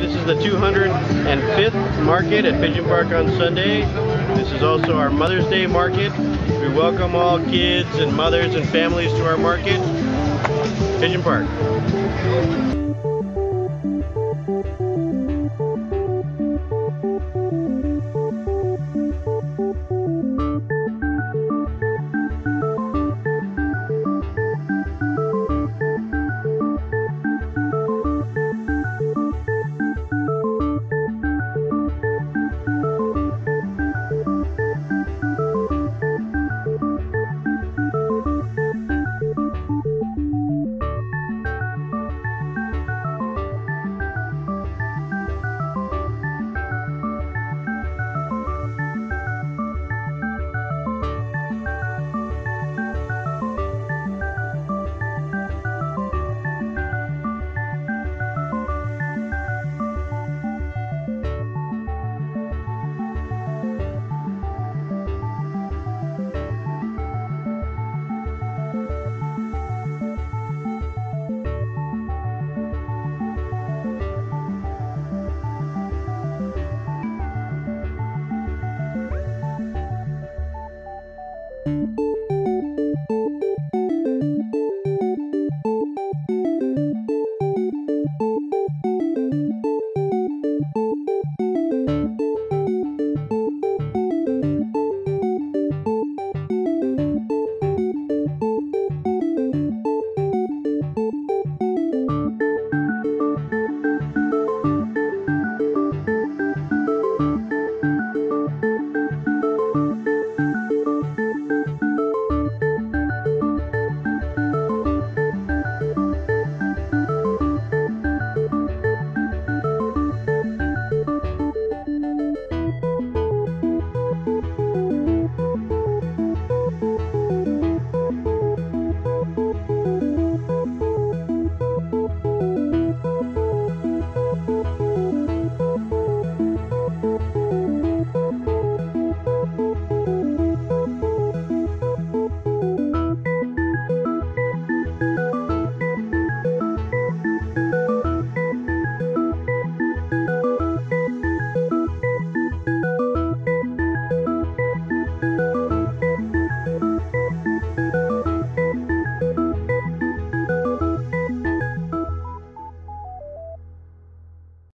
This is the 205th market at Pigeon Park on Sunday. This is also our Mother's Day market. We welcome all kids and mothers and families to our market, Pigeon Park.